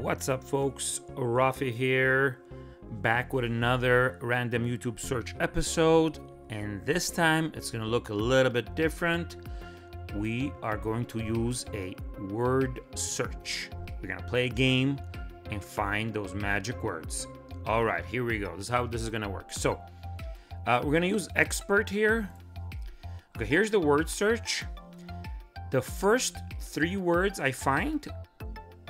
What's up, folks? Rafi here, back with another random YouTube search episode, and this time it's going to look a little bit different. We are going to use a word search. We're going to play a game and find those magic words. All right, here we go. This is how this is going to work. So we're going to use expert here. Okay, here's the word search. The first three words I find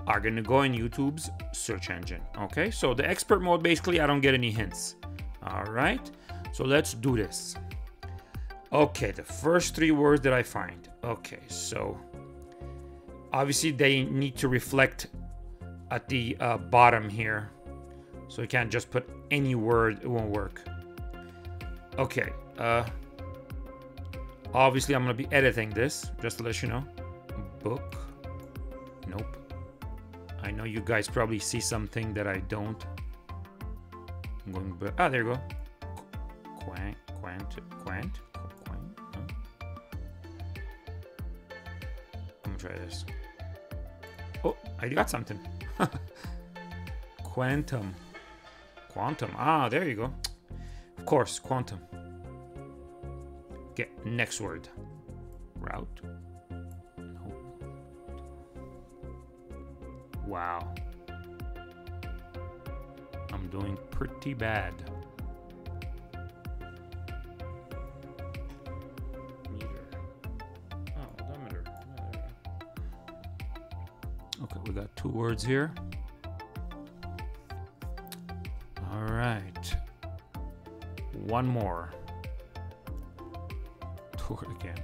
are going to go in YouTube's search engine. Okay, so the expert mode, basically, I don't get any hints. All right, so let's do this. Okay, the first three words that I find. Okay, so obviously they need to reflect at the bottom here. So you can't just put any word, it won't work. Okay, obviously I'm going to be editing this, just to let you know. Book, nope. I know you guys probably see something that I don't. I'm going back. Ah, there you go. Quant. Huh? I'm gonna try this. Oh, I got something. Quantum. Ah, there you go. Of course, quantum. Okay, next word. Route. Wow, I'm doing pretty bad. Meter. Oh, odometer. Okay, we got two words here. All right, one more. Tour again.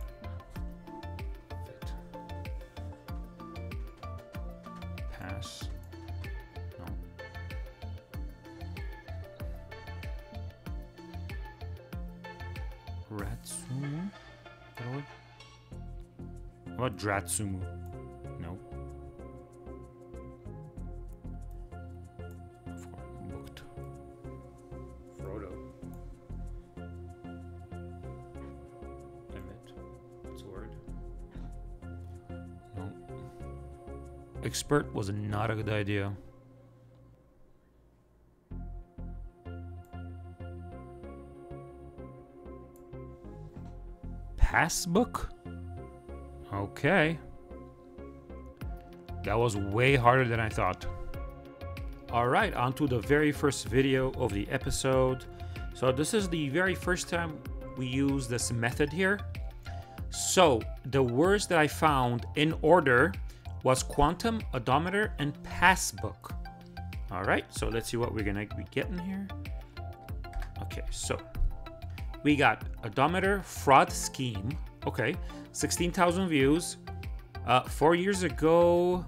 Ratsumu? How about Dratsumu? No. Booked. Frodo. Emmett. That's a word. No. Expert was not a good idea. Passbook? Okay. That was way harder than I thought. All right, on to the very first video of the episode. So this is the very first time we use this method here. So the words that I found in order was quantum, odometer, and passbook. All right, so let's see what we're gonna be getting here. Okay, so we got odometer fraud scheme. Okay, 16,000 views. 4 years ago,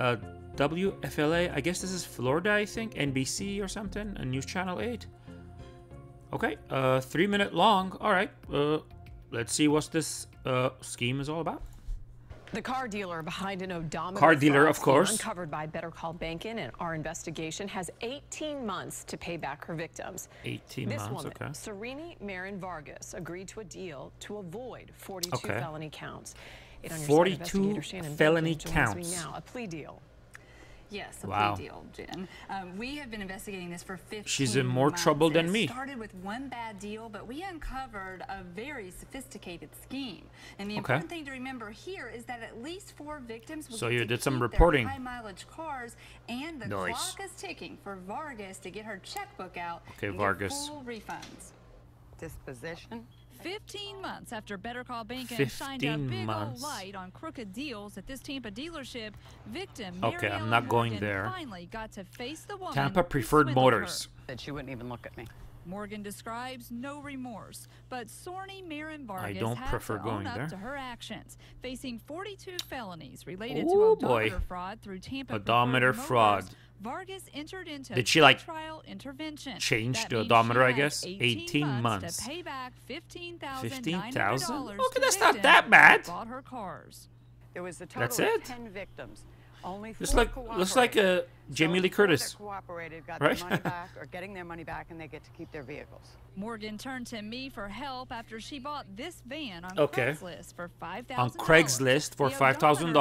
WFLA, I guess this is Florida, I think, NBC or something, a news channel 8. Okay, 3 minute long. All right, let's see what this scheme is all about. The car dealer behind an odometer fraud scheme uncovered by Better Call Bankin and our investigation has 18 months to pay back her victims. 18 months, woman, okay. This woman, Sereni Marin Vargas, agreed to a deal to avoid 42 felony counts. It 42 felony counts. Now, a plea deal. Yes, a plea deal, Jen. We have been investigating this for 15 months. She's in more trouble than me. It started with one bad deal, but we uncovered a very sophisticated scheme. And the important thing to remember here is that at least 4 victims will keep their high-mileage cars, and the clock is ticking for Vargas to get her checkbook out and get full refunds. Disposition. 15 months after Better Call Bankin shined a big old light on crooked deals at this Tampa dealership, victim Mary Ellen Morgan finally got to face the woman. Tampa Preferred Motors. That she wouldn't even look at me. Morgan describes no remorse, but Sereni Marin Vargas had to own up to her actions, facing 42 felonies related to odometer fraud through Tampa Preferred Motors. Vargas entered into trial intervention. Change the odometer, I guess. 18 months. To pay back $15,900. Okay, that's not that bad. Bought her cars. There was a total of 10 victims. Just like Jamie Lee Curtis, right? Or getting their money back, and they get to keep their vehicles. Morgan turned to me for help after she bought this van on Craigslist for $5,000. On Craigslist for $5,000.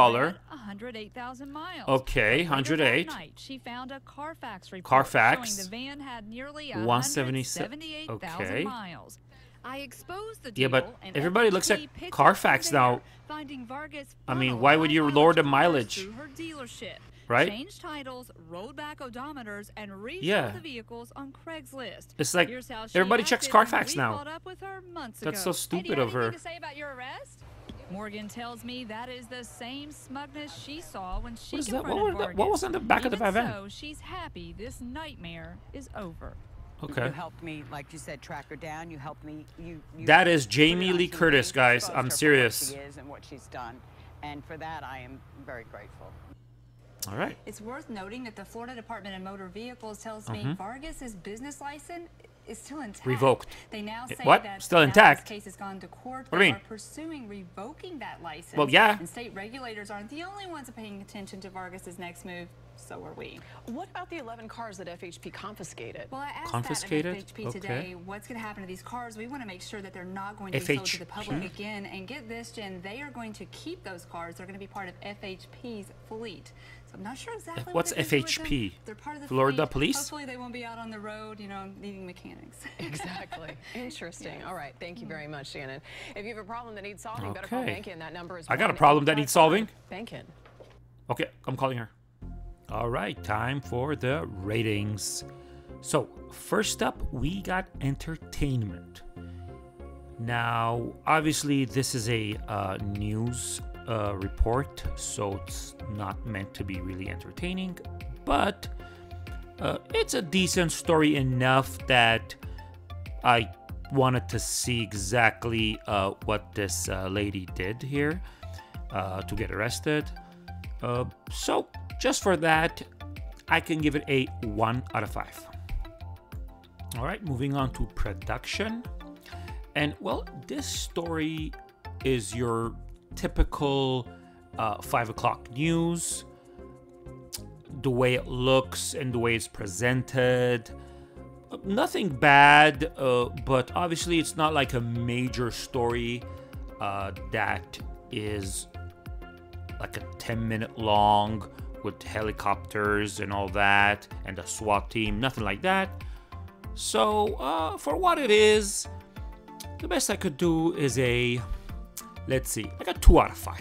108,000 miles. Okay, 108. Night, she found a Carfax report showing the van had nearly 178,000 miles. I exposed the deal. Yeah, but everybody looks at Carfax now. I mean, why would you lower the mileage? Right? Change titles, rolled back odometers, and resold the vehicles on Craigslist. It's like everybody checks Carfax now. That's so stupid of her. Morgan tells me that is the same smugness she saw when she confronted Vargas. What was on the back of the van? So she's happy this nightmare is over. Okay. You helped me, like you said, track her down. You helped me. That is Jamie Lee Curtis, guys. I'm serious. She is and what she's done, and for that I am very grateful. All right. It's worth noting that the Florida Department of Motor Vehicles tells me Vargas's business license is still intact. Revoked. They now say that still intact. Case has gone to court. What do you mean? Are pursuing revoking that license. Well, yeah. And state regulators aren't the only ones paying attention to Vargas's next move. So are we. What about the 11 cars that FHP confiscated? Well, I asked that at FHP today, what's going to happen to these cars? We want to make sure that they're not going to be sold to the public again. And get this, Jen, they are going to keep those cars. They're going to be part of FHP's fleet. So I'm not sure exactly what's FHP. They're part of the Florida police. Hopefully they won't be out on the road, you know, needing mechanics. Exactly. Interesting. All right. Thank you very much, Shannon. If you have a problem that needs solving, better call Bankin. That number is. I got a problem that needs solving. Bankin. Okay, I'm calling her. All right, time for the ratings. So first up, we got entertainment. Now, obviously, this is a news report, so it's not meant to be really entertaining, but it's a decent story enough that I wanted to see exactly what this lady did here to get arrested. So just for that, I can give it a 1 out of 5. All right, moving on to production. And well, this story is your typical 5 o'clock news. The way it looks and the way it's presented, nothing bad, but obviously it's not like a major story that is like a 10-minute long with helicopters and all that, and the SWAT team, nothing like that. So for what it is, the best I could do is a, let's see, like a 2 out of 5.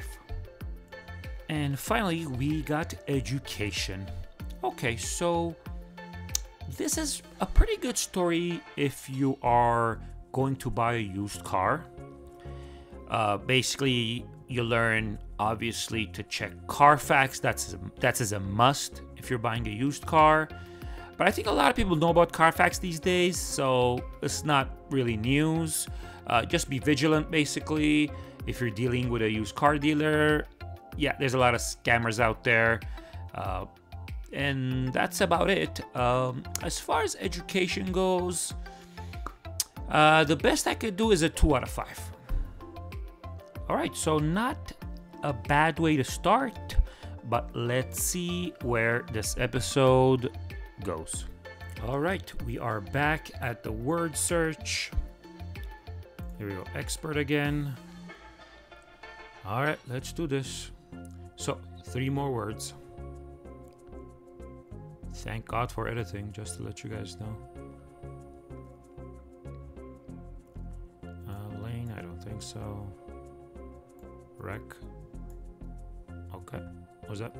And finally, we got education. Okay, so this is a pretty good story if you are going to buy a used car. Basically, you learn obviously to check Carfax. That's a must if you're buying a used car, but I think a lot of people know about Carfax these days, so it's not really news. Just be vigilant basically if you're dealing with a used car dealer. Yeah, there's a lot of scammers out there, and that's about it. As far as education goes, the best I could do is a 2 out of 5. All right, so not a bad way to start, but let's see where this episode goes. All right, we are back at the word search. Here we go, expert again. All right, let's do this. So 3 more words. Thank God for editing, just to let you guys know. Lane, I don't think so. Wreck. Okay, what was that?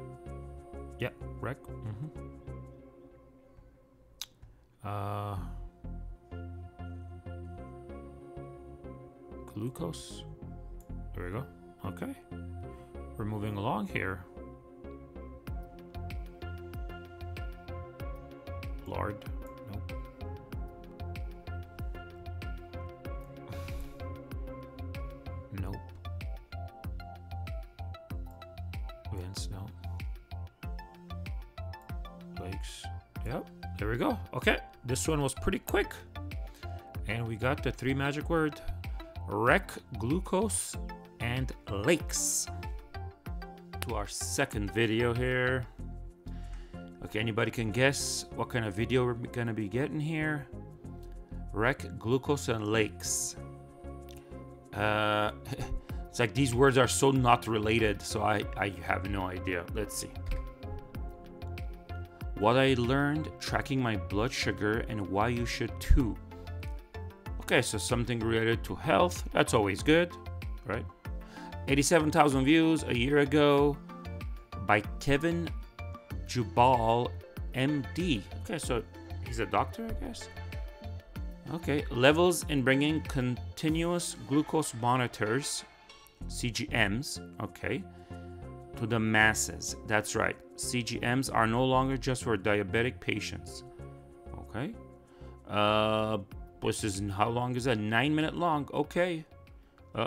Yeah, wreck. Glucose. There we go. Okay, we're moving along here. Lard. Nope. Nope. No. Lakes. Yep. There we go. Okay. This one was pretty quick. And we got the 3 magic word. Wreck, glucose, and lakes. to our second video here. Okay, anybody can guess what kind of video we're gonna be getting here? Wreck, glucose, and lakes. It's like these words are so not related, so I have no idea. Let's see. What I learned tracking my blood sugar and why you should too. Okay, so something related to health. That's always good, right? 87,000 views a year ago by Kevin Jubbal, MD. Okay, so he's a doctor, I guess. Okay, Levels in bringing continuous glucose monitors, CGMs, okay, to the masses. That's right. CGMs are no longer just for diabetic patients. Okay. This is, how long is that? 9 minutes long. Okay.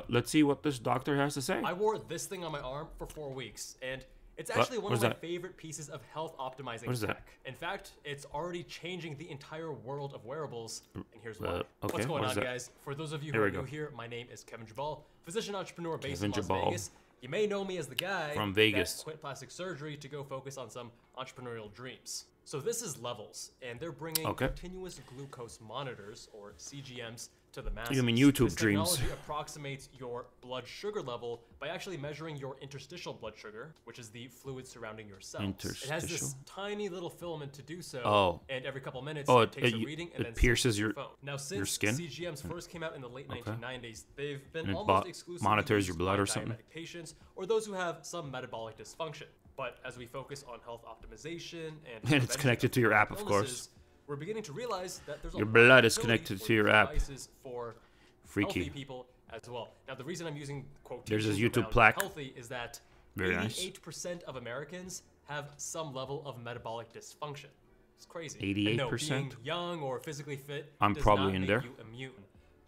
Let's see what this doctor has to say. I wore this thing on my arm for 4 weeks, and it's actually one of my favorite pieces of health optimizing tech. What is that? In fact, it's already changing the entire world of wearables, and here's why. Okay. What's going on, guys? For those of you who are new here, my name is Kevin Jubbal, physician entrepreneur based in Las Vegas. You may know me as the guy from Vegas that quit plastic surgery to go focus on some entrepreneurial dreams. So this is Levels, and they're bringing continuous glucose monitors, or CGMs, to the masses. You mean YouTube dreams? This technology approximates your blood sugar level by actually measuring your interstitial blood sugar, which is the fluid surrounding your cells. It has this tiny little filament to do so, and every couple minutes it takes a reading and then pierces your phone. Now, since your skin? CGMs first came out in the late 1990s, they've been almost exclusively monitors your blood or something. Patients or those who have some metabolic dysfunction. But as we focus on health optimization and it's connected to your app, of course. We're beginning to realize that there's a your blood is connected to your app. For freaky people as well. Now, the reason I'm using there's this YouTube plaque. Healthy is that 88% of Americans have some level of metabolic dysfunction. It's crazy. 88%. Being young or physically fit, I'm probably in there. You immune.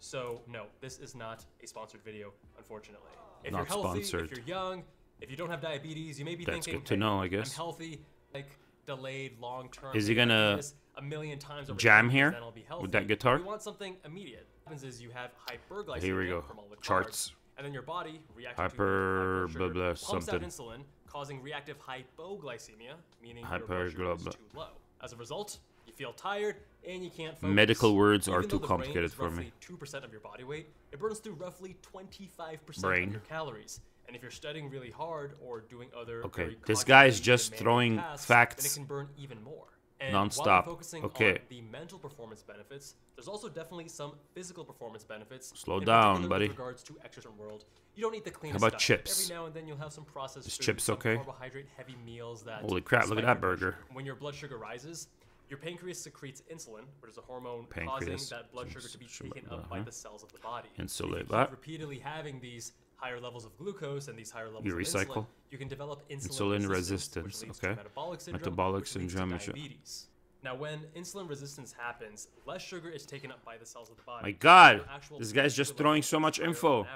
So no, this is not a sponsored video, unfortunately. If you're healthy, if you're young, if you don't have diabetes, you may be thinking, hey, I guess I'm healthy, like delayed long-term. Is he gonna a million times over jam here with that guitar? You want something immediate. What happens is you have hyperglycemia from all the carbs, and then your body reacts to blood sugar, pumps out insulin, causing reactive hypoglycemia, meaning your blood sugar is too low. As a result, you feel tired and you can't focus. Medical words are too complicated for me. 2% of your body weight, it burns through roughly 25% of your calories. And if you're studying really hard or doing other this guy is just throwing facts, then it can burn even more. And non-stop. Okay. On the mental performance benefits, there's also definitely some physical performance benefits. Slow down, buddy. With regards to exercise world, you don't need the cleanest stuff. Chips? Every now and then you'll have some processed foods, chips, some carbohydrate-heavy meals that holy crap! Look at that burger. When your blood sugar rises, your pancreas secretes insulin, which is a hormone causing that blood sugar to be taken up by the cells of the body. Insulin. Repeatedly having these higher levels of glucose and these higher levels of insulin, you can develop insulin resistance, which leads to metabolic syndrome, which leads to diabetes. Now, when insulin resistance happens, less sugar is taken up by the cells of the body. My God, this guy's just throwing so much info.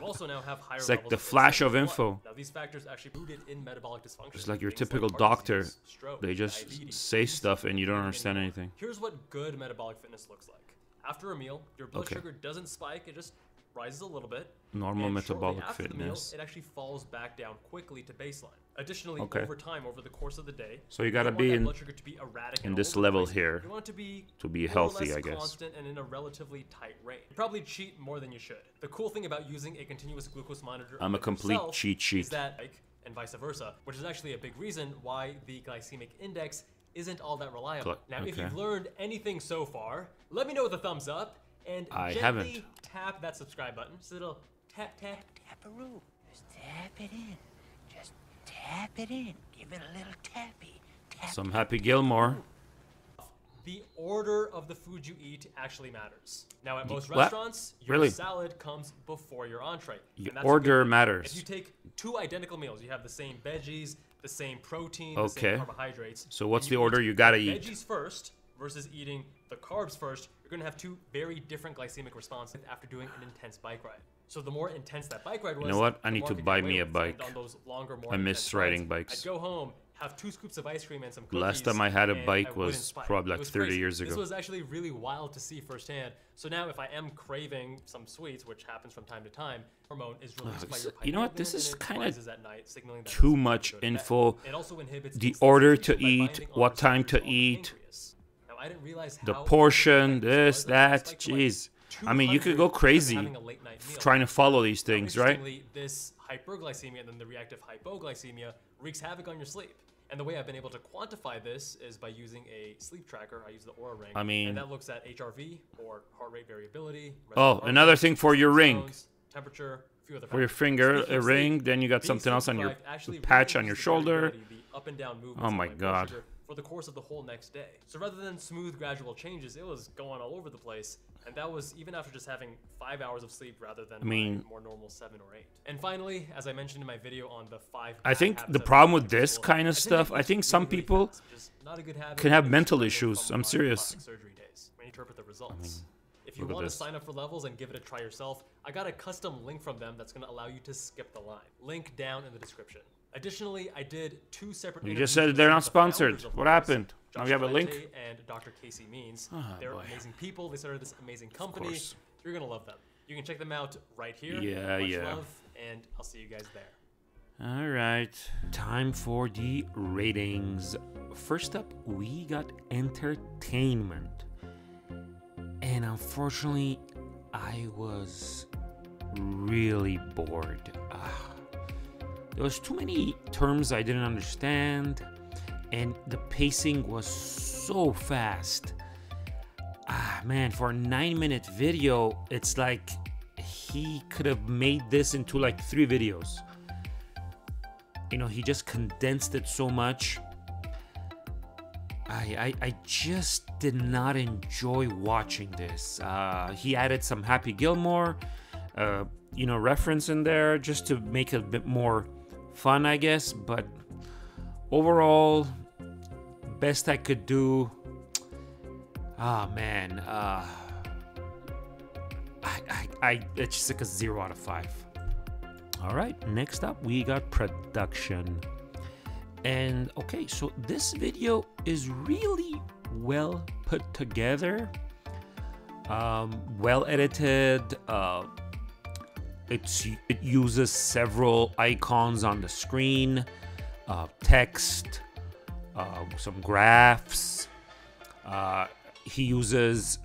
You also now have higher it's like the flash of info. Now, these factors actually rooted in metabolic dysfunction. It's like your typical doctor. They just say stuff and you don't understand anything. Here's what good metabolic fitness looks like. After a meal, your blood sugar doesn't spike. It just rises a little bit. Normal metabolic fitness. It actually falls back down quickly to baseline. Additionally, over time, over the course of the day, so you gotta be in this level here. You want to be healthy, I guess. Constant and in a relatively tight range. You probably cheat more than you should. The cool thing about using a continuous glucose monitor, I'm a complete cheat sheet. Is that, and vice versa, which is actually a big reason why the glycemic index isn't all that reliable. Now, if you've learned anything so far, let me know with a thumbs up. And I haven't. Tap that subscribe button. It's a little tap-a-roo. Just tap it in. Just tap it in. Give it a little tappy. Tap, some Happy Gilmore. The order of the food you eat actually matters. Now, at most restaurants, your salad comes before your entree. Your order matters. If you take two identical meals, you have the same veggies, the same protein, the same carbohydrates. So what's the order you gotta eat? Veggies first versus eating the carbs first. You're gonna have two very different glycemic responses after doing an intense bike ride. So the more intense that bike ride was, you know what? I need to buy me a bike. I miss riding bikes. I'd go home, have 2 scoops of ice cream and some cookies. Last time I had a bike was probably like 30 years ago. This was actually really wild to see firsthand. So now if I am craving some sweets, which happens from time to time, hormone is released by your pineal. You know what? This is kind of too much info. It also inhibits the order to eat, what time to eat, the portion, this, that. Jeez. I mean, you could go crazy trying to follow these things, right? This hyperglycemia and then the reactive hypoglycemia wreaks havoc on your sleep. And the way I've been able to quantify this is by using a sleep tracker. I use the Oura ring. I mean, and that looks at HRV or heart rate variability. Oh, another thing for your ring. Temperature, a few other factors. For your finger, a ring. Then you got something else on your patch on your shoulder. Up and down movements. Oh my God. For the course of the whole next day. So rather than smooth gradual changes, it was going all over the place. And that was even after just having 5 hours of sleep rather than more normal 7 or 8. And finally, as I mentioned in my video on the 5, I think the problem with this kind of stuff, I think some people can have mental issues. I'm serious. Interpret the results. If you want to sign up for Levels and give it a try yourself, I got a custom link from them that's going to allow you to skip the line. Link down in the description. Additionally, I did 2 separate. You just said they're not sponsored. What happened? Now we have a link. And Dr. Casey Means. They're amazing people. They started this amazing company. You're gonna love them. You can check them out right here. Yeah, yeah. Love, and I'll see you guys there. All right. Time for the ratings. First up, we got entertainment, and unfortunately, I was really bored. There was too many terms I didn't understand, and the pacing was so fast. Man, for a 9-minute video, it's like he could have made this into like 3 videos. You know, he just condensed it so much. I just did not enjoy watching this. He added some Happy Gilmore, you know, reference in there just to make it a bit more fun, I guess, but overall, best I could do. Man, it's just like a 0 out of 5. All right, next up we got production, and okay, so this video is really well put together, well edited. It uses several icons on the screen, text, some graphs. He uses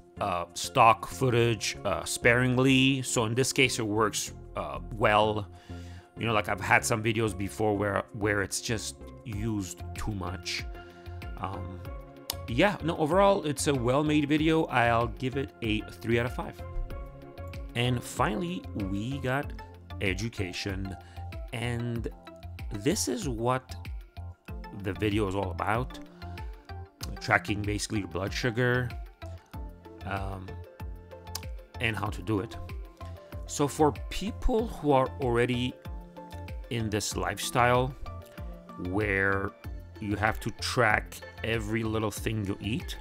stock footage sparingly, so in this case it works well. You know, like I've had some videos before where it's just used too much. Yeah, no, overall it's a well-made video. I'll give it a 3 out of 5. And finally, we got education, and this is what the video is all about. Tracking basically your blood sugar and how to do it. So for people who are already in this lifestyle where you have to track every little thing you eat,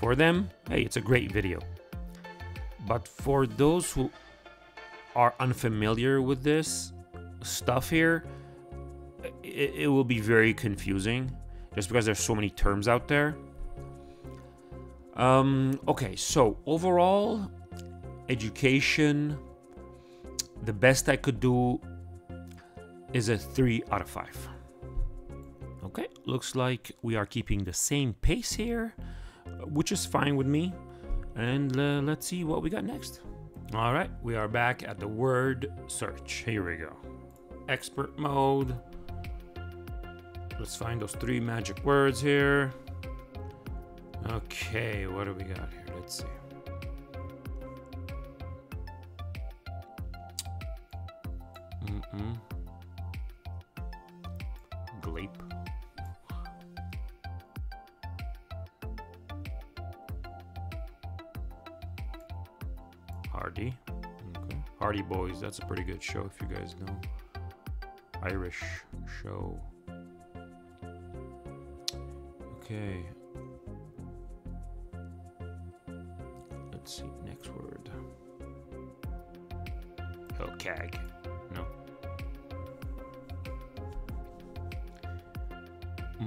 for them, hey, it's a great video. But for those who are unfamiliar with this stuff here, it will be very confusing just because there's so many terms out there. Okay, so overall, education, the best I could do is a 3 out of 5. Okay, looks like we are keeping the same pace here, which is fine with me. And let's see what we got next. All right, we are back at the word search. Here we go. Expert mode. Let's find those 3 magic words here. Okay, what do we got here? Let's see. Glape. Hardy. Okay. Hardy Boys, that's a pretty good show if you guys know. Irish show. Okay. Let's see, next word. Oh, cag. No.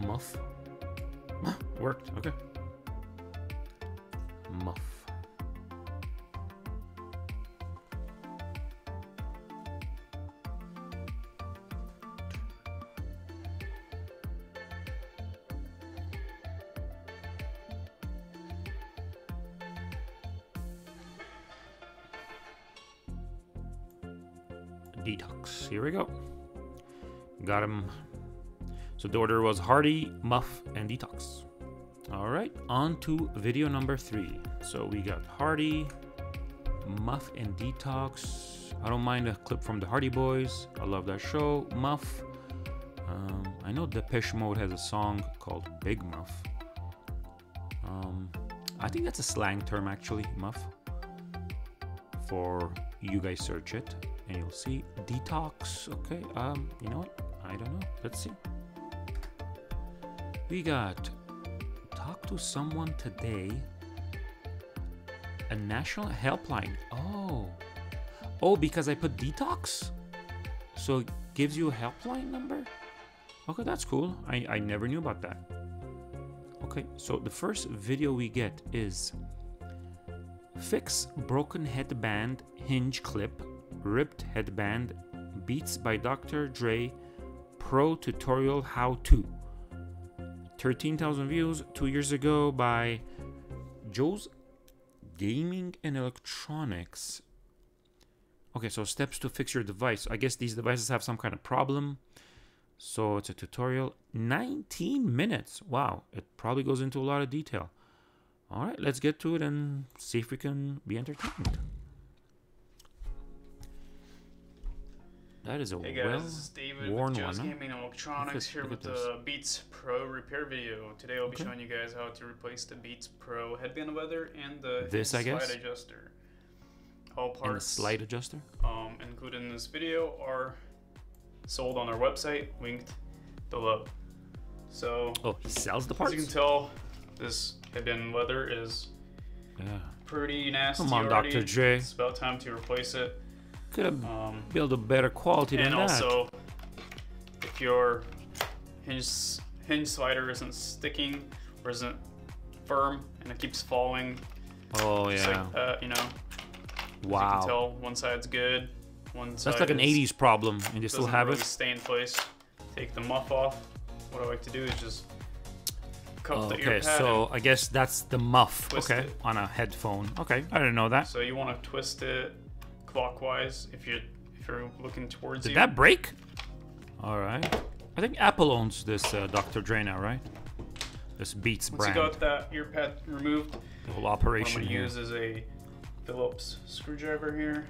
Muff. Worked, okay. Muff. Detox. Here we go. Got him. So the order was Hardy, Muff, and Detox. All right, on to video number 3. So we got Hardy, Muff, and Detox. I don't mind a clip from the Hardy Boys. I love that show. Muff. I know Depeche Mode has a song called Big Muff. I think that's a slang term, actually, Muff. For you guys, search it. And you'll see Detox. Okay, you know what? I don't know. Let's see. We got Talk to Someone Today. A national helpline. Oh. Oh, because I put Detox? So it gives you a helpline number? Okay, that's cool. I never knew about that. Okay, so the first video we get is Fix Broken Headband Hinge Clip. Ripped Headband, Beats by Dr. Dre, Pro Tutorial How To. 13,000 views 2 years ago by Joe's Gaming and Electronics. Okay, so steps to fix your device. I guess these devices have some kind of problem. So it's a tutorial. 19 minutes. Wow, it probably goes into a lot of detail. All right, let's get to it and see if we can be entertained. That is a hey guys, this is David with Joe's Gaming and Electronics here with the Beats Pro repair video. Today I'll be showing you guys how to replace the Beats Pro headband leather and the slide adjuster. All parts slide adjuster included in this video are sold on our website, linked below. So he sells the parts. As you can tell, this headband leather is pretty nasty. Come on, already. Dr. J. It's about time to replace it. Could have build a better quality than that. And also, if your hinge slider isn't sticking or isn't firm and it keeps falling, you know, wow, you can tell one side's good, one side. That's like an '80s problem, and you still have really it. Stay in place. Take the muff off. What I like to do is just cup the ear pad. Okay, so I guess that's the muff. Okay, it. On a headphone. Okay, I didn't know that. So you want to twist it clockwise if you're looking towards you. Did that break? All right. I think Apple owns this Dr. Dre now, right? This Beats brand. Once you got that ear pad removed, the whole operation. What I'm gonna use is a Phillips screwdriver here.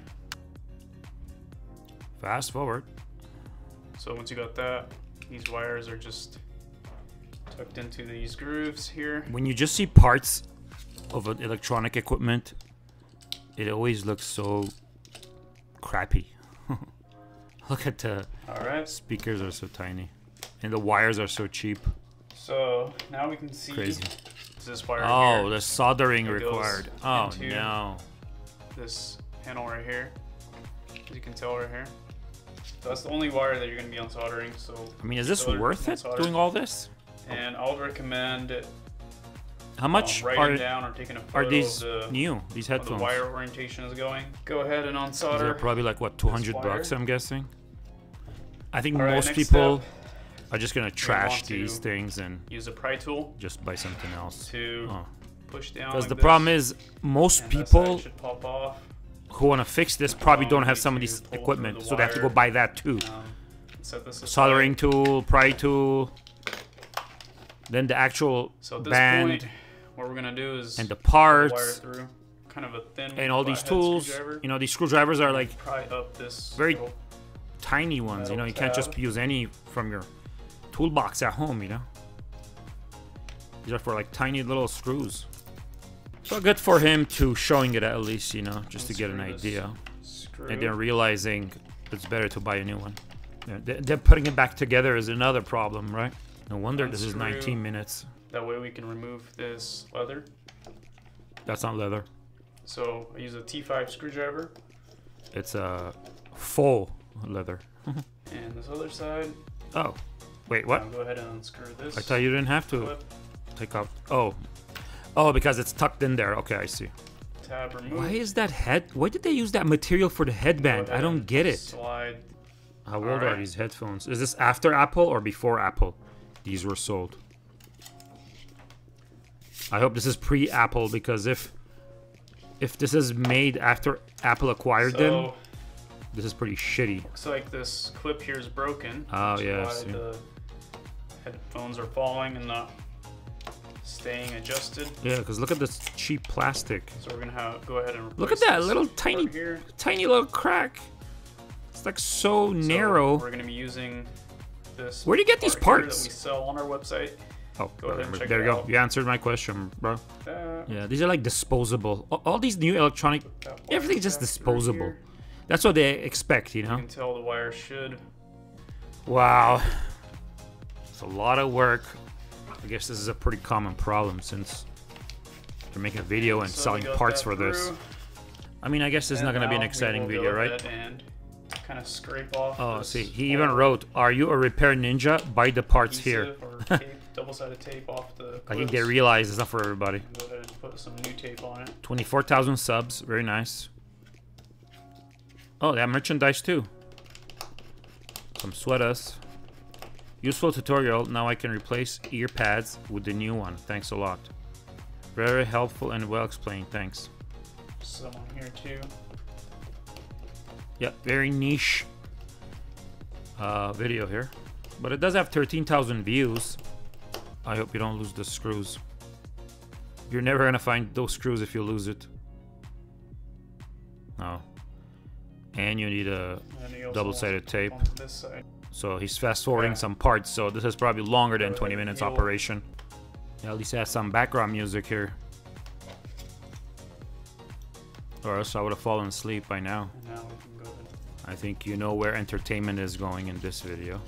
Fast forward. So once you got that, these wires are just tucked into these grooves here. When you just see parts of an electronic equipment, it always looks so crappy. Look at the speakers are so tiny and the wires are so cheap. So now we can see this wire here. The soldering required. Oh no, this panel right here, as you can tell right here, that's the only wire that you're going to be unsoldering. So I mean, is this worth it doing all this? And I would recommend how much are these new? These headphones. The wire orientation is going. Go ahead and unsolder. They're probably like what, $200? I'm guessing. I think most people are just gonna trash these things and use a pry tool. Just buy something else. To push down. Because the problem is most people who want to fix this probably don't have some of these equipment, so they have to go buy that too. Soldering tool, pry tool, then the actual band. What we're gonna do is, and the parts, through, kind of a thin, and all these tools. You know, these screwdrivers are like very tiny ones. You know, you can't just use any from your toolbox at home. You know, these are for like tiny little screws. So good for him to showing it at least. You know, just to get an idea, and then realizing it's better to buy a new one. Then putting it back together is another problem, right? No wonder this is 19 minutes. That way we can remove this leather. That's not leather. So I use a T5 screwdriver. It's a faux leather. And this other side. Oh, Wait, what? I'll go ahead and unscrew this. I thought you didn't have to take off. Oh. Oh, because it's tucked in there. Okay, I see. Tab removed. Why is that head? Why did they use that material for the headband? I don't get it. Slide. How old are these headphones? Is this after Apple or before Apple? These were sold. I hope this is pre-Apple, because if this is made after Apple acquired them, this is pretty shitty. Looks like this clip here is broken. Oh yeah, I've seen. The headphones are falling and not staying adjusted. Yeah, because look at this cheap plastic. So we're gonna have, go ahead and replace. Look at that little tiny, tiny little crack. It's like so narrow. We're gonna be using this. Where do you get these parts? That we sell on our website. Oh, there you go. You answered my question, bro. Yeah, these are like disposable. All these new electronic, everything's just disposable. That's what they expect, you know? You can tell the wire should. Wow. It's a lot of work. I guess this is a pretty common problem since they're making a video and selling parts for this. I mean, I guess this is not going to be an exciting video, right? And kind of scrape off. Oh, see, he even wrote, "Are you a repair ninja? Buy the parts here." Double-sided tape off the clips. I think they realize it's not for everybody. Go ahead and put some new tape on it. 24,000 subs, very nice. Oh, they have merchandise too. Some sweaters. Useful tutorial. Now I can replace ear pads with the new one. Thanks a lot. Very helpful and well explained. Thanks. Some on here too. Yeah, very niche video here, but it does have 13,000 views. I hope you don't lose the screws. You're never gonna find those screws if you lose it. No. And you need a double-sided tape. So he's fast-forwarding some parts, so this is probably longer than 20 minutes operation. Yeah, at least it has some background music here. Or else I would have fallen asleep by now. Now we can go ahead. I think you know where entertainment is going in this video.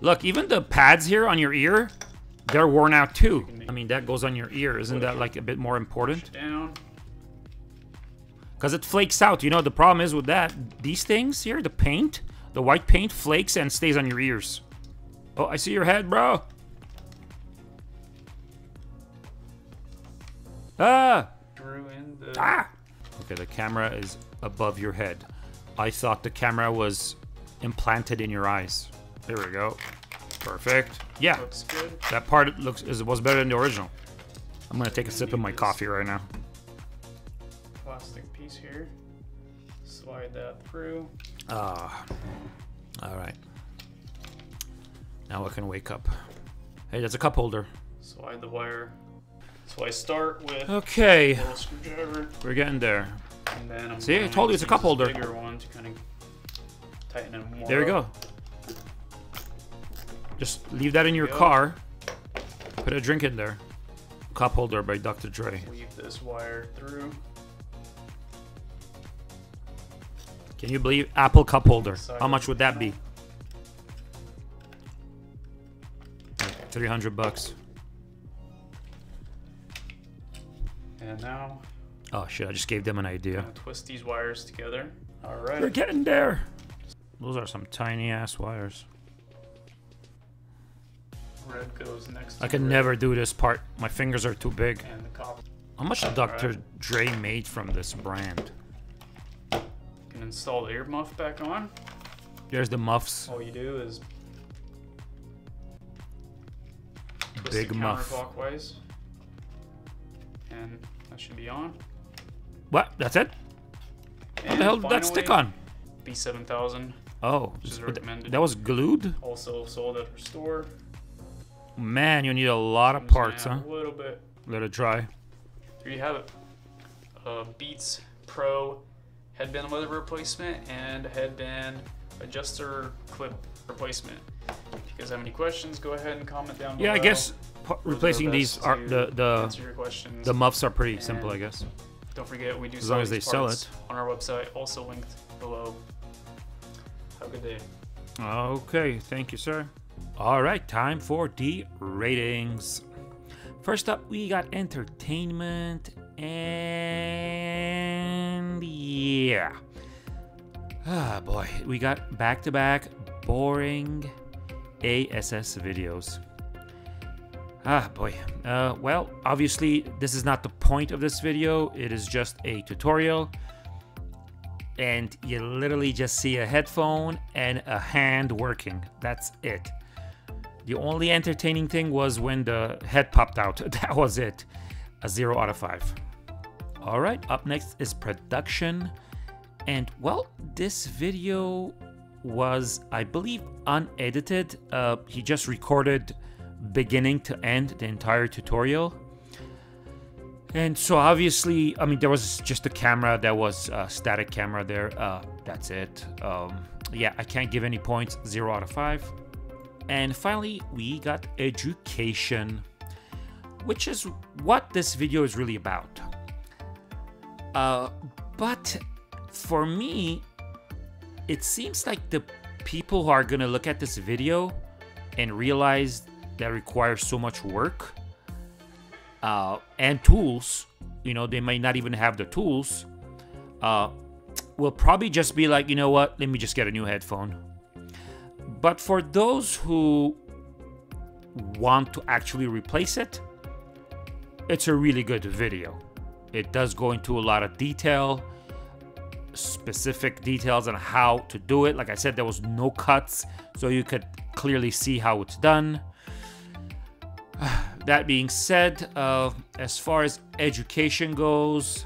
Look, even the pads here on your ear, they're worn out too. I mean, that goes on your ear. Isn't that like a bit more important? Because it flakes out. You know, the problem is with that, these things here, the paint, the white paint flakes and stays on your ears. Oh, I see your head, bro. Ah! Ah! Okay, the camera is above your head. I thought the camera was implanted in your eyes. There we go. Perfect. Yeah, looks good. That part looks was better than the original. I'm gonna take a sip of my coffee right now. Plastic piece here. Slide that through. Ah. All right. Now I can wake up. Hey, that's a cup holder. Slide the wire. So I start with. Okay. A little screwdriver. We're getting there. And then I'm I told you it's a cup holder. Bigger one to kind of tighten it more. There we go. Just leave that in your car. Put a drink in there. Cup holder by Dr. Dre. Weave this wire through. Can you believe Apple cup holder? How much would that be? Like $300. And now. Oh shit! I just gave them an idea. Twist these wires together. All right. We're getting there. Those are some tiny ass wires. Red goes next to I can never do this part. My fingers are too big. And the how much Dr. Dre made from this brand? You can install the ear muff back on. There's the muffs. All you do is twist the muff clockwise, and that should be on. What? That's it? And what the hell did that stick on? B7000. Oh, which is recommended. That was glued. Also sold at her store. Man, you need a lot of parts, huh? A little bit. Let it dry. There you have it. Beats Pro headband leather replacement and headband adjuster clip replacement. If you guys have any questions, go ahead and comment down below. Yeah, I guess replacing these are the muffs are pretty simple, I guess. Don't forget, we do as long as they sell it on our website, also linked below. Have a good day. Okay, thank you, sir. All right, time for the ratings. First up, we got entertainment, and yeah. Ah, boy, we got back-to-back boring ASS videos. Ah, boy. Well, obviously, this is not the point of this video. It is just a tutorial. And you literally just see a headphone and a hand working. That's it. The only entertaining thing was when the head popped out. That was it. A 0 out of 5. All right, up next is production. And well, this video was, I believe, unedited. He just recorded beginning to end, the entire tutorial. And so obviously, I mean, there was just a camera that was a static camera there. That's it. Yeah, I can't give any points. 0 out of 5. And finally, we got education, which is what this video is really about. But for me, it seems like the people who are gonna look at this video and realize that requires so much work and tools, you know, they might not even have the tools, will probably just be like, you know what, let me just get a new headphone. But for those who want to actually replace it, it's a really good video. It does go into a lot of detail, specific details on how to do it. Like I said, there was no cuts, so you could clearly see how it's done. That being said, as far as education goes,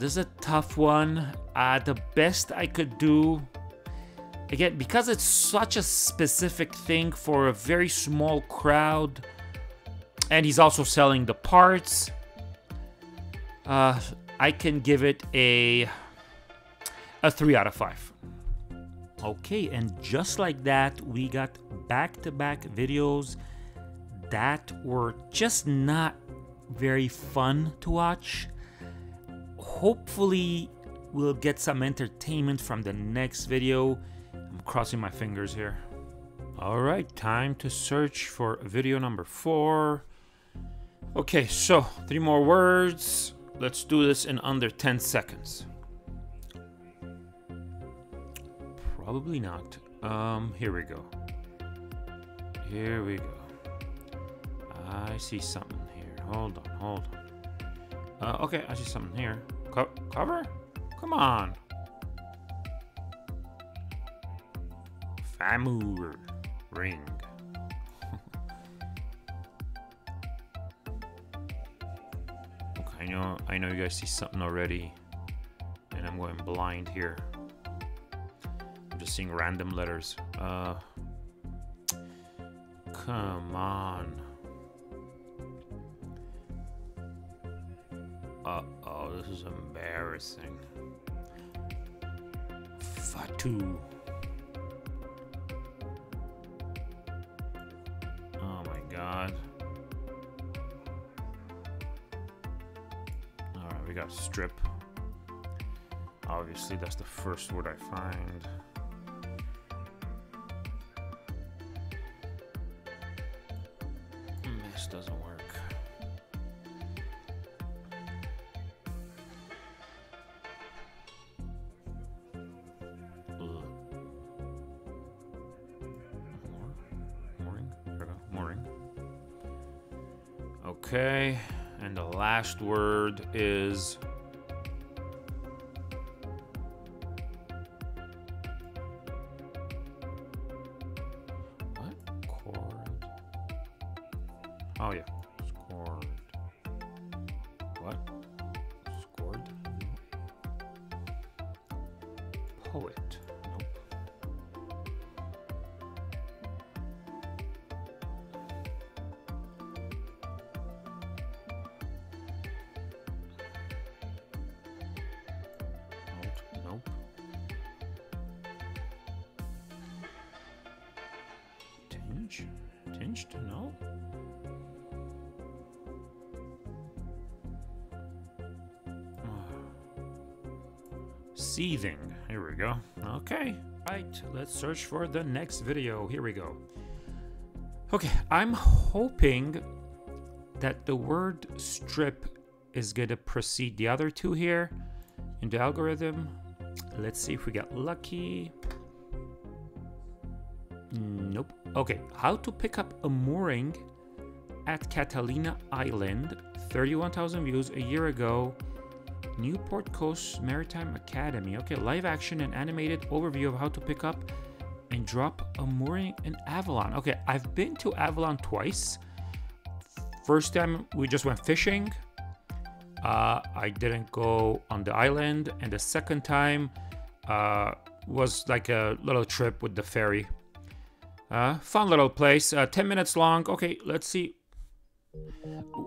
this is a tough one. The best I could do, again, because it's such a specific thing for a very small crowd, and he's also selling the parts, I can give it a 3 out of 5. Okay, and just like that, we got back-to-back videos that were just not very fun to watch. Hopefully, we'll get some entertainment from the next video. I'm crossing my fingers here. All right, time to search for video number 4. Okay, so 3 more words. Let's do this in under 10 seconds. Probably not. Here we go. Here we go. I see something here. Hold on, hold on. Okay, I see something here. Cover? Come on. Famu ring. I know you guys see something already, and I'm going blind here. I'm just seeing random letters. Come on. Uh-oh, this is embarrassing. Fatu. Oh my god. Alright, we got strip. Obviously, that's the first word I find. This doesn't work. Okay, and the last word is what? Chord. Oh yeah, scored. What? Scored? Poet. Tinged? No. Seething. Here we go. Okay. Right. Let's search for the next video. Here we go. Okay. I'm hoping that the word strip is going to precede the other two here in the algorithm. Let's see if we got lucky. Nope. Okay, how to pick up a mooring at Catalina Island, 31,000 views a year ago. Newport Coast Maritime Academy. Okay, live action and animated overview of how to pick up and drop a mooring in Avalon. Okay, I've been to Avalon twice. First time we just went fishing. I didn't go on the island, and the second time was like a little trip with the ferry. Fun little place, 10 minutes long. Okay, let's see.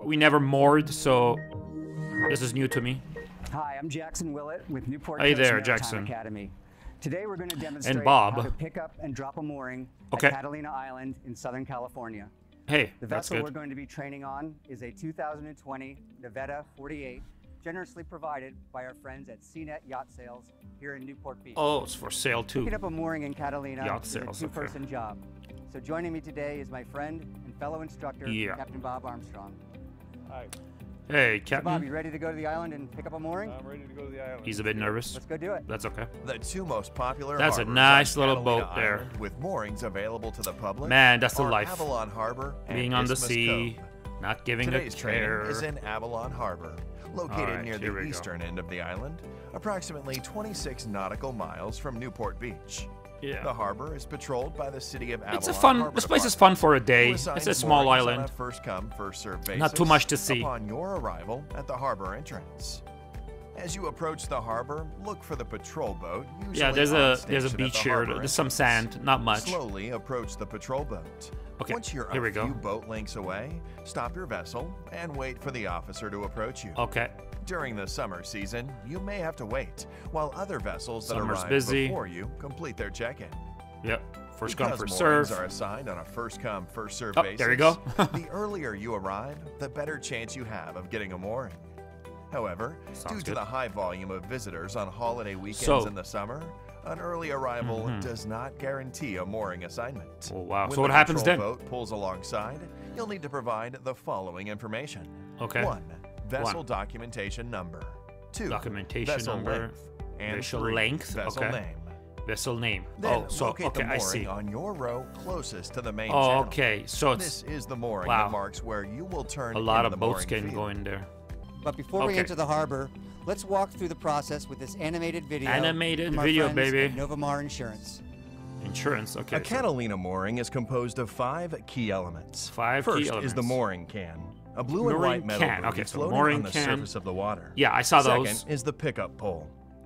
We never moored, so this is new to me. Hi, I'm Jackson Willett with Newport Coast Maritime Academy. Today we're going to demonstrate how to pick up and drop a mooring at Catalina Island in Southern California. Hey, the vessel we're going to be training on is a 2020 Navetta 48, generously provided by our friends at CNET Yacht Sales here in Newport Beach. Oh, it's for sale too. Picking up a mooring in Catalina is a two-person job. So joining me today is my friend and fellow instructor, Captain Bob Armstrong. Hi. Hey, Captain. So Bob, you ready to go to the island and pick up a mooring? I'm ready to go to the island. He's a bit nervous. Let's go do it. That's okay. The two most popular. That's a nice little boat there. With moorings available to the public. Man, that's the life. Avalon Harbor. Being on the sea, not giving a care. Training is in Avalon Harbor, located near the eastern end of the island, approximately 26 nautical miles from Newport Beach. Yeah. The harbor is patrolled by the city of Avalon. It's a fun. This place is fun for a day. It's a small island. On a first come, first served basis. Not too much to see. Upon your arrival at the harbor entrance, as you approach the harbor, look for the patrol boat. Yeah, there's a beach here. There's some sand, not much. Slowly approach the patrol boat. Okay, once you're a few boat lengths away, stop your vessel and wait for the officer to approach you. Okay. During the summer season, you may have to wait while other vessels that arrive before you complete their check-in. Yep, first come, first serve. Moorings are assigned on a first come, first serve basis. There you go. The earlier you arrive, the better chance you have of getting a mooring. However, due to the high volume of visitors on holiday weekends in the summer, an early arrival does not guarantee a mooring assignment. Oh, wow. When so what happens then? When the boat pulls alongside, you'll need to provide the following information. Okay. 1. Vessel documentation number. 2. Documentation vessel number. Length. And vessel 3. Length. Vessel name. Vessel name. Then locate the mooring on your row closest to the main channel. Okay. So this is the mooring that marks where you will turn a lot of boats can go in there. But before we enter the harbor, let's walk through the process with this animated video. Animated video, baby. Novamar Insurance. Insurance, okay. A Catalina mooring is composed of 5 key elements. 5 key elements. First is the mooring can, a blue and white metal floating on the surface of the water. Yeah, I saw those. Second is the pickup pole,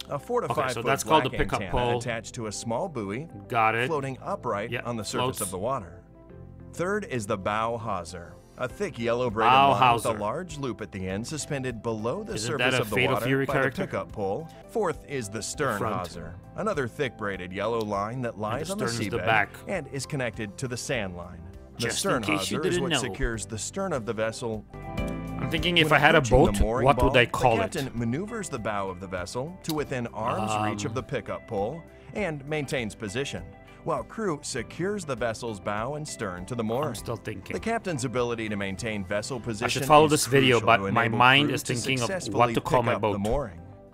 a 4 to 5 foot that's called the pickup pole, attached to a small buoy. Got it. Floating upright on the surface of the water. Third is the bow hawser, a thick yellow braided line with a large loop at the end suspended below the surface of the water by the pickup pole. Fourth is the stern hawser, another thick braided yellow line that lies on the seabed and is connected to the sand line. The stern hawser is what secures the stern of the vessel. I'm thinking if I had a boat, what would I call it? The captain maneuvers the bow of the vessel to within arm's reach of the pickup pole and maintains position, while crew secures the vessel's bow and stern to the mooring. I'm still thinking. The captain's ability to maintain vessel position. I should follow this video, but my mind is thinking of what to call my boat.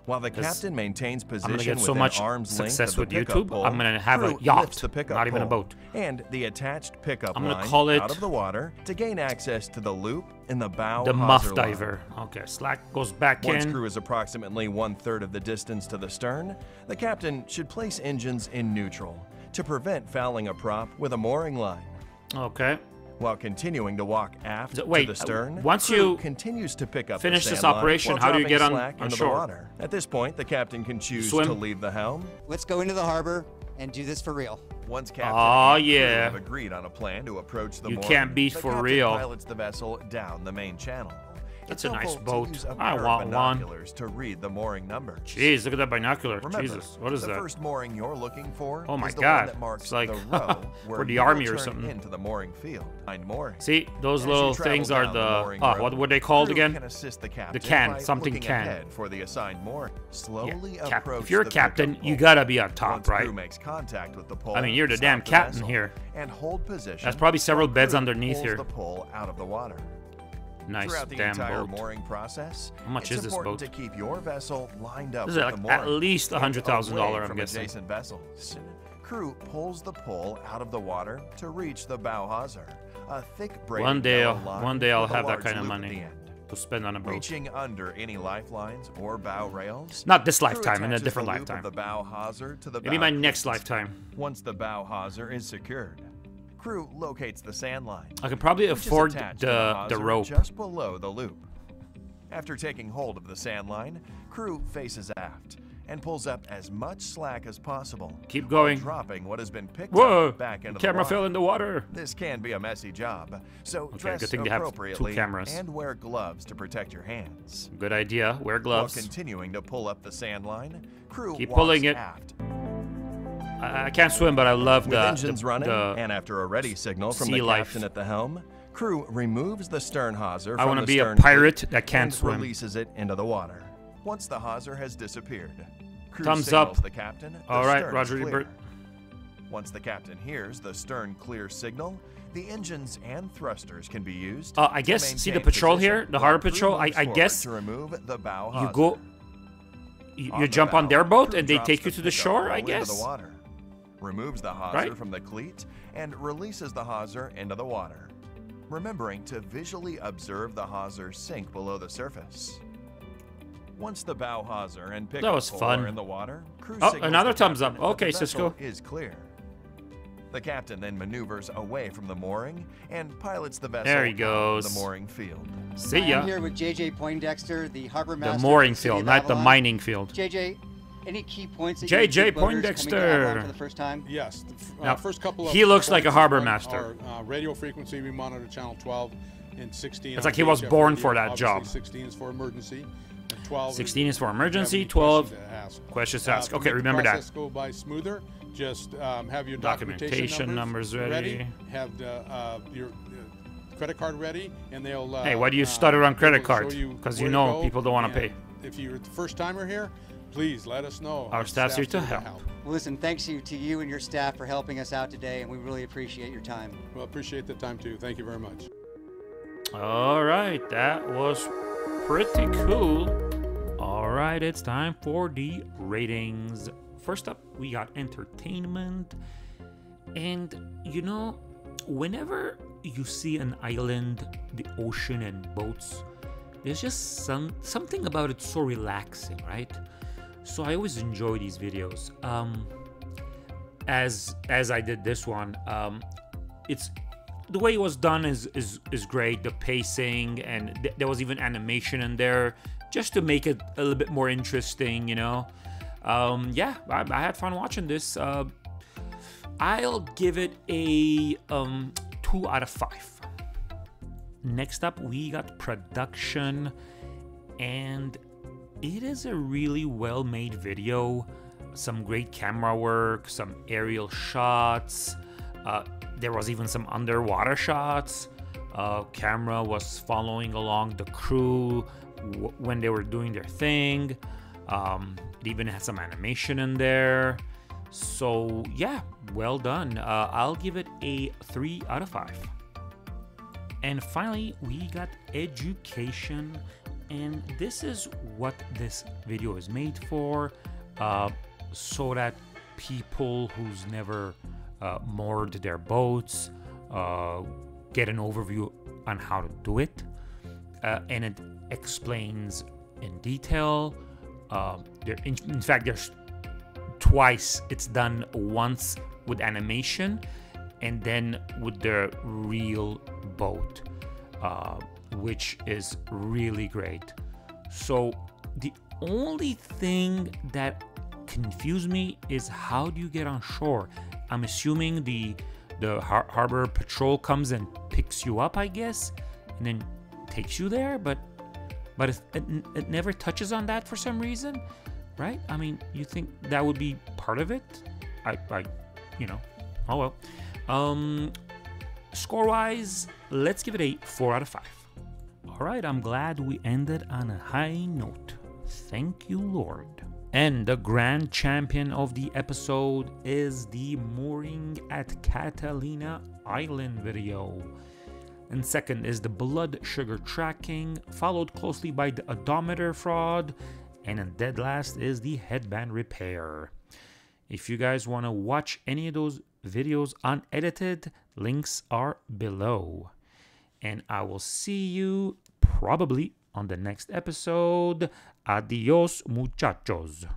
While the captain maintains position with arm's success with YouTube, pole, I'm going to have a yacht, not even a boat. And the attached pickup line call it out of the water to gain access to the loop in the bow. The muff diver. Okay, slack goes back in. Once crew is approximately 1/3 of the distance to the stern, the captain should place engines in neutral to prevent fouling a prop with a mooring line. Okay. While continuing to walk aft to the stern, once you continues to pick up finish this operation, how do you get on shore? Water. At this point, the captain can choose to leave the helm. Let's go into the harbor and do this for real. Once captain have agreed on a plan to approach the mooring, can't be for real. Pilots the vessel down the main channel. That's a nice boat. I want one. To read the mooring number. Jeez, look at that binocular. Remember, Jesus, what is that? The first mooring you're looking for is the one that marks the row where the army or something. Into the mooring field. See, those little things are the what were they called again? Can assist the can, something can. For the assigned mooring. Slowly approach. If you're a captain, you gotta be on top, right? Crew makes contact with the pole. I mean, you're the damn captain here. And hold position. That's probably several beds underneath here. The pole out of the water. Nice throughout the entire mooring process, how much is this boat? To keep your vessel lined up this is like at least $100,000, I'm guessing. Vessels. crew pulls the pole out of the water to reach the bowhauser, a thick braid. One day I'll have that kind of money to spend on a boat. Reaching under any lifelines or bow rails. Not this lifetime, in a different lifetime. The bowhauser to the Maybe my next lifetime. Once the bowhauser is secured, crew locates the sand line. I can probably afford the rope just below the loop. After taking hold of the sand line, crew faces aft and pulls up as much slack as possible. Keep going. Dropping what has been picked up back into the camera fell in the water. This can be a messy job, so dress appropriately and wear gloves to protect your hands. Good idea. Wear gloves. While continuing to pull up the sand line, crew keep pulling it. Aft. I can't swim, but I love the engines running. And after a ready signal from the captain at the helm, crew removes the stern hawser. I want to be a pirate that can't swim. Releases it into the water. Once the hawser has disappeared, crew thumbs up. The captain, all right, Roger Ebert. Once the captain hears the stern clear signal, the engines and thrusters can be used. I guess. See the patrol here, the harbor patrol. I guess to remove the bow hawser. You go. You jump on their boat and they take you to the shore. I guess. The water. Removes the hawser from the cleat and releases the hawser into the water. Remembering to visually observe the hawser sink below the surface. Once the bow hawser and pick are in the water, crew another thumbs up. Okay, Cisco is clear. The captain then maneuvers away from the mooring and pilots the vessel. There he goes. The mooring field. See ya. I'm here with JJ Poindexter, the harbor master. The mooring field, not the mining field. JJ, any key points? That JJ Poindexter. For the first time. Yes. Now, first couple of. He looks like a harbor master. Our, radio frequency we monitor channel 12 and 16. It's like he was born for that job. 16 is for emergency. 12 16 is for emergency. 12 questions to ask. Okay, remember that. Go by smoother. Just have your documentation numbers ready. Have the, your credit card ready, and they'll. Hey, why do you stutter on credit card? Because you know people don't want to pay. If you're the first timer here, please let us know. Our staff's here to help. Well, listen, thanks to you and your staff for helping us out today, and we really appreciate your time. Well, appreciate the time too. Thank you very much. All right, that was pretty cool. All right, it's time for the ratings. First up, we got entertainment. And you know, whenever you see an island, the ocean and boats, there's just something about it so relaxing, right? So I always enjoy these videos. As I did this one, it's the way it was done is great. The pacing, and there was even animation in there just to make it a little bit more interesting, you know. Yeah, I had fun watching this. I'll give it a 2 out of 5. Next up, we got production, and it is a really well-made video. Some great camera work, some aerial shots. There was even some underwater shots. Camera was following along the crew when they were doing their thing. It even had some animation in there. So yeah, well done. I'll give it a 3 out of 5. And finally, we got education, and this is what this video is made for, so that people who's never moored their boats get an overview on how to do it, and it explains in detail. In fact, there's twice. It's done once with animation, and then with the real boat, which is really great. So the only thing that confused me is how do you get on shore? I'm assuming the harbor patrol comes and picks you up, I guess, and then takes you there, but it never touches on that for some reason, right? I mean, you think that would be part of it? I you know, oh well. Score-wise, let's give it a 4 out of 5. All right, I'm glad we ended on a high note. Thank you, Lord. And the grand champion of the episode is the mooring at Catalina Island video. And second is the blood sugar tracking, followed closely by the odometer fraud. And in dead last is the headband repair. If you guys want to watch any of those videos unedited, links are below. And I will see you probably on the next episode. Adios, muchachos.